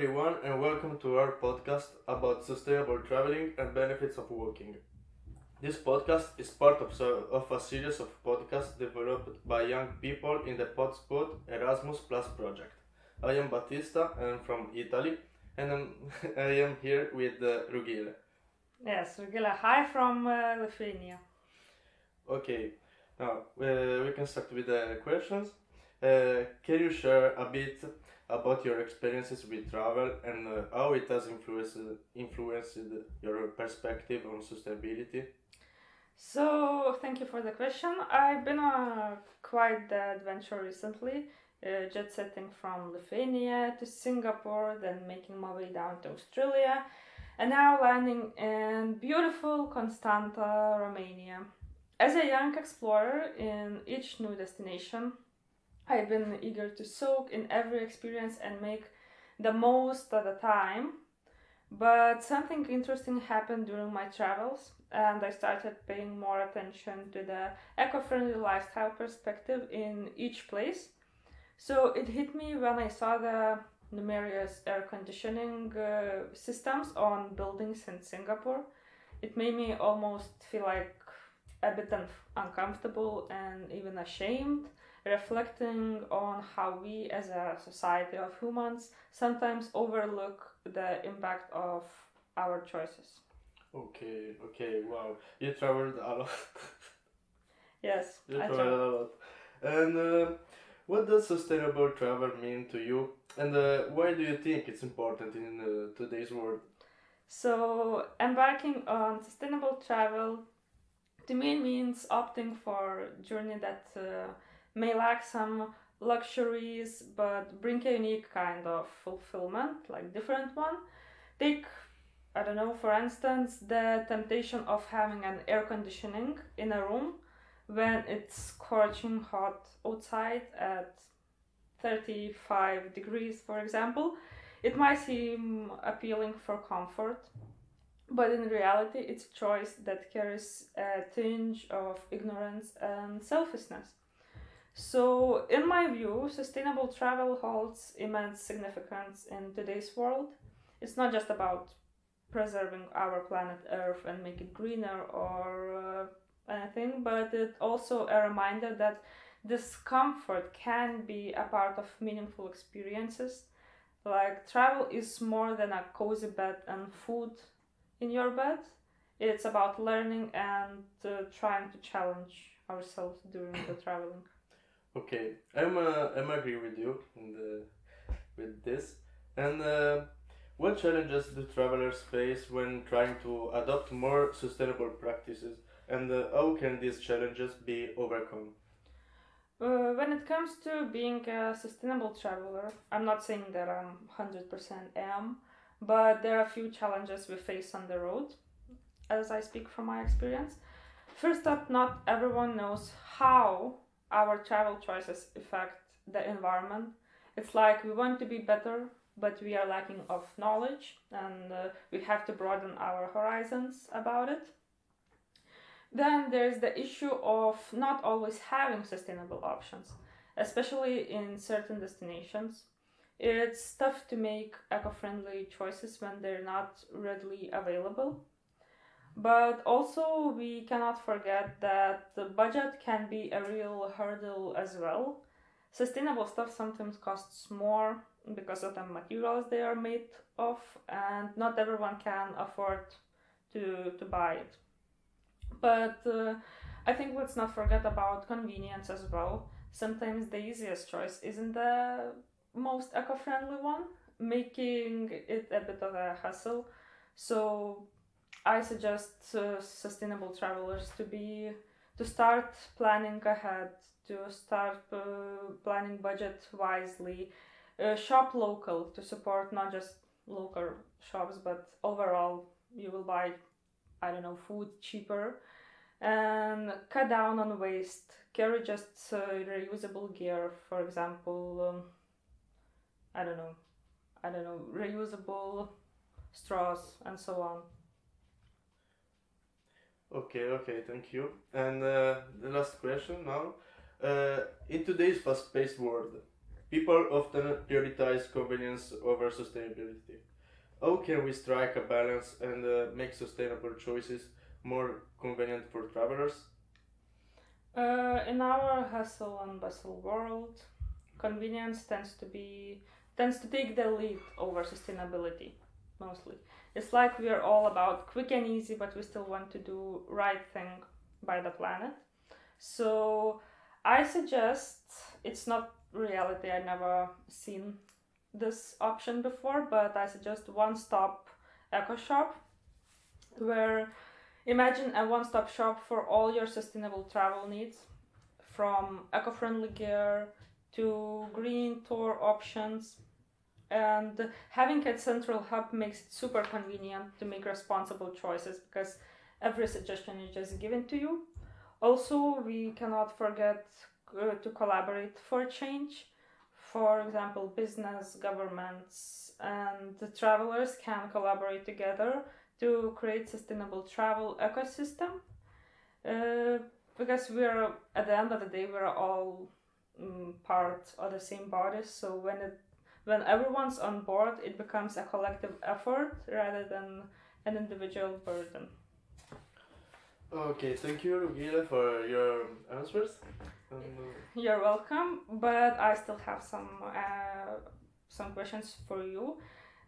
everyone and welcome to our podcast about sustainable traveling and benefits of walking. This podcast is part of a series of podcasts developed by young people in the Podspot Erasmus Plus project. I am Battista and I'm from Italy and I am here with Rugile. Yes, Rugile, hi from Lithuania. Okay, now we can start with the questions. Can you share a bit about your experiences with travel and how it has influenced your perspective on sustainability? So, thank you for the question. I've been on quite the adventure recently, jet setting from Lithuania to Singapore, then making my way down to Australia, and now landing in beautiful Constanta, Romania. As a young explorer in each new destination, I've been eager to soak in every experience and make the most of the time, but something interesting happened during my travels and I started paying more attention to the eco-friendly lifestyle perspective in each place. So it hit me when I saw the numerous air conditioning systems on buildings in Singapore. It made me almost feel like a bit uncomfortable and even ashamed, reflecting on how we as a society of humans sometimes overlook the impact of our choices. Okay, wow, you traveled a lot. Yes, I traveled a lot. And what does sustainable travel mean to you? And why do you think it's important in today's world? So, embarking on sustainable travel to me means opting for a journey that may lack some luxuries but bring a unique kind of fulfillment, like different one. Take, I don't know, for instance, the temptation of having an air conditioning in a room when it's scorching hot outside at 35 degrees, for example. It might seem appealing for comfort, but in reality it's a choice that carries a tinge of ignorance and selfishness. So, in my view, sustainable travel holds immense significance in today's world. It's not just about preserving our planet Earth and make it greener or anything, but it's also a reminder that discomfort can be a part of meaningful experiences. Like, travel is more than a cozy bed and food in your bed. It's about learning and trying to challenge ourselves during the traveling. Okay, I'm agree with you with this. And what challenges do travelers face when trying to adopt more sustainable practices, and how can these challenges be overcome? When it comes to being a sustainable traveler, I'm not saying that I'm 100% am, but there are a few challenges we face on the road, as I speak from my experience. First up, not everyone knows how our travel choices affect the environment. It's like we want to be better, but we are lacking of knowledge and we have to broaden our horizons about it. Then there's the issue of not always having sustainable options, especially in certain destinations. It's tough to make eco-friendly choices when they're not readily available. But also we cannot forget that the budget can be a real hurdle as well. Sustainable stuff sometimes costs more because of the materials they are made of, and not everyone can afford to buy it. But I think let's not forget about convenience as well. Sometimes the easiest choice isn't the most eco-friendly one, making it a bit of a hassle. So I suggest sustainable travelers to start planning ahead, to start planning budget wisely, shop local to support not just local shops, but overall you will buy, I don't know, food cheaper, and cut down on waste, carry just reusable gear, for example, I don't know, reusable straws and so on. Okay, thank you. And the last question now. In today's fast-paced world, People often prioritize convenience over sustainability. How can we strike a balance and make sustainable choices more convenient for travelers? In our hustle and bustle world, convenience tends to take the lead over sustainability, mostly. It's like we're all about quick and easy, but we still want to do right thing by the planet. So I suggest, it's not reality, I've never seen this option before, but I suggest one-stop eco shop, where imagine a one-stop shop for all your sustainable travel needs, from eco-friendly gear to green tour options. And having a central hub makes it super convenient to make responsible choices, because every suggestion is just given to you. Also, we cannot forget to collaborate for change. For example, business, governments, and the travelers can collaborate together to create sustainable travel ecosystem. Because we're, at the end of the day, we're all part of the same body. So when everyone's on board, it becomes a collective effort rather than an individual burden. Okay, thank you, Rugile, for your answers. You're welcome, but I still have some questions for you.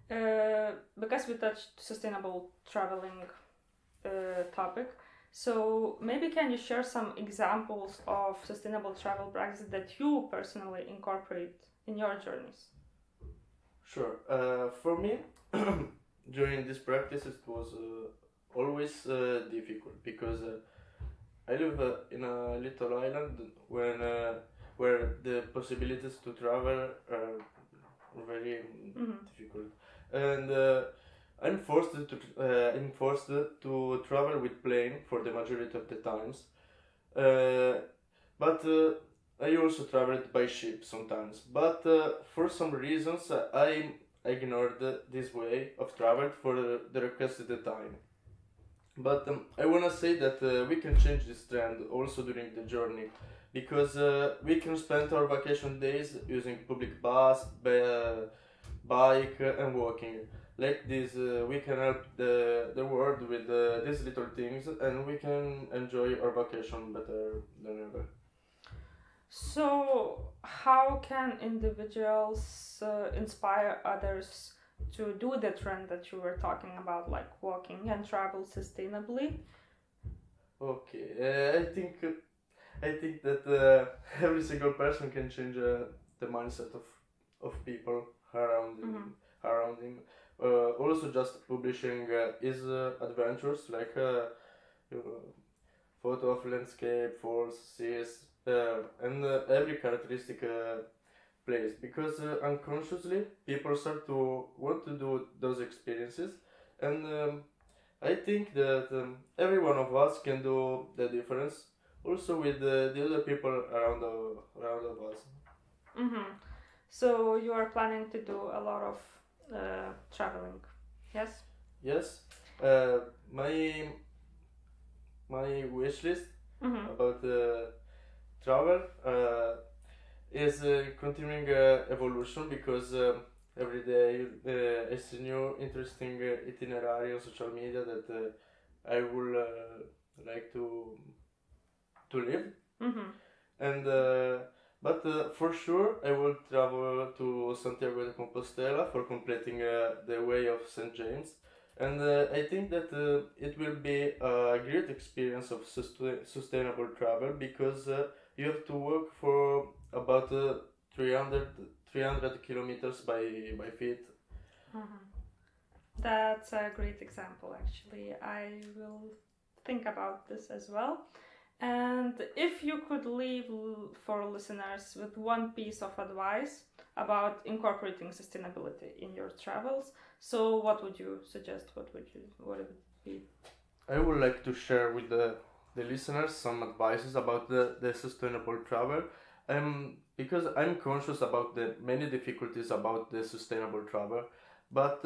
Because we touched sustainable traveling topic, so maybe can you share some examples of sustainable travel practices that you personally incorporate in your journeys? Sure. For me, during this practice, it was always difficult, because I live in a little island where the possibilities to travel are very difficult, and I'm forced to travel with plane for the majority of the times, but I also traveled by ship sometimes, but for some reasons I ignored this way of travel for the request at the time. But I wanna say that we can change this trend also during the journey, because we can spend our vacation days using public bus, bike, and walking. Like this, we can help the world with these little things, and we can enjoy our vacation better than ever. So, how can individuals inspire others to do the trend that you were talking about, like walking and travel sustainably? Okay, I think that every single person can change the mindset of people around him. Also, just publishing his adventures, like photo of landscape, falls, seas, and every characteristic. Place, because unconsciously people start to want to do those experiences, and I think that every one of us can do the difference, also with the other people around us. Mm-hmm. So you are planning to do a lot of traveling, yes? Yes. My wish list about travel. Is continuing evolution, because every day I see new interesting itinerary on social media that I would like to live. And but for sure I will travel to Santiago de Compostela for completing the Way of St. James, and I think that it will be a great experience of sustainable travel, because you have to work for about 300 kilometers by feet. That's a great example, actually. I will think about this as well. And if you could leave for listeners with one piece of advice about incorporating sustainability in your travels, so what would you suggest? What would it be? I would like to share with the listeners some advices about the sustainable travel. Because I'm conscious about the many difficulties about the sustainable travel, but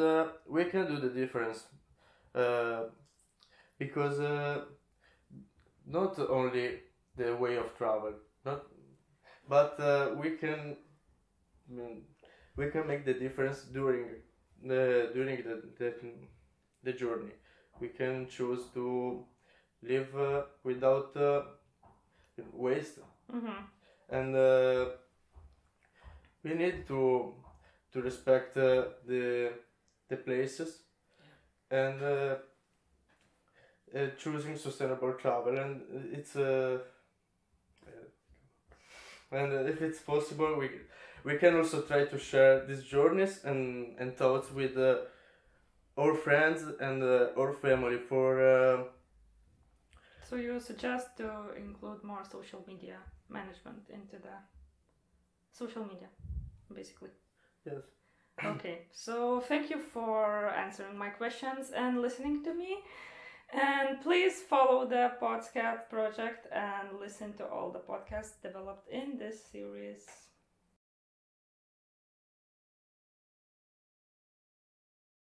we can do the difference, because not only the way of travel, but we can we can make the difference during the journey. We can choose to live without waste, and we need to respect the places, and choosing sustainable travel, and it's and if it's possible, we can also try to share these journeys and thoughts with our friends and our family. So you suggest to include more social media management into the social media, basically? Yes. Okay, so thank you for answering my questions and listening to me. And please follow the PodSquad project and listen to all the podcasts developed in this series.